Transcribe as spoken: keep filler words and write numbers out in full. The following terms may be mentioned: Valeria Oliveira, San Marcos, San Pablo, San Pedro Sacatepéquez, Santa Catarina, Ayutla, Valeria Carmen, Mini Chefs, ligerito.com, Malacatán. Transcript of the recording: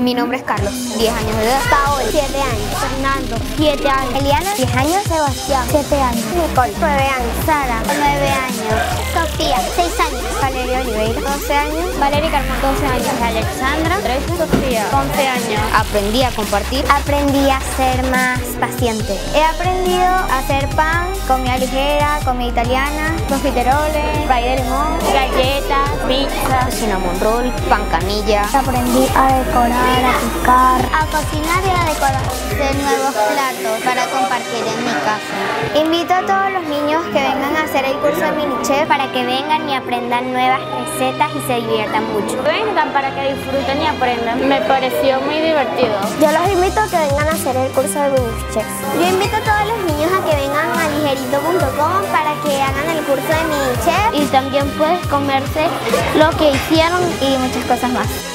Mi nombre es Carlos, diez años de edad. Paola, siete años. Fernando, siete años. Eliana, diez años. Sebastián, siete años. Nicole, nueve años. Sara, nueve años. Sofía, seis años. Valeria Oliveira, doce años. Valeria Carmen, doce años. Alexandra, trece. Sofía, once años. Aprendí a compartir. Aprendí a ser más paciente. He aprendido a hacer pan, comida ligera, comida italiana, confiteroles, pay de limón, galletas, pizza, cinnamon roll, pan canilla. Aprendí a decorar, a picar, a cocinar y a decorar, hacer nuevos platos para compartir en mi casa. Invito a todos los niños que vengan a hacer el curso de Mini Chefs para que vengan y aprendan nuevas recetas y se diviertan mucho. Vengan para que disfruten y aprendan. Me pareció muy divertido. Yo los invito a que vengan a hacer el curso de Mini Chefs. Yo invito a todos los niños a que vengan a ligerito punto com para que hagan el curso de Mini Chefs. Y también puedes comerse lo que hicieron y muchas cosas más.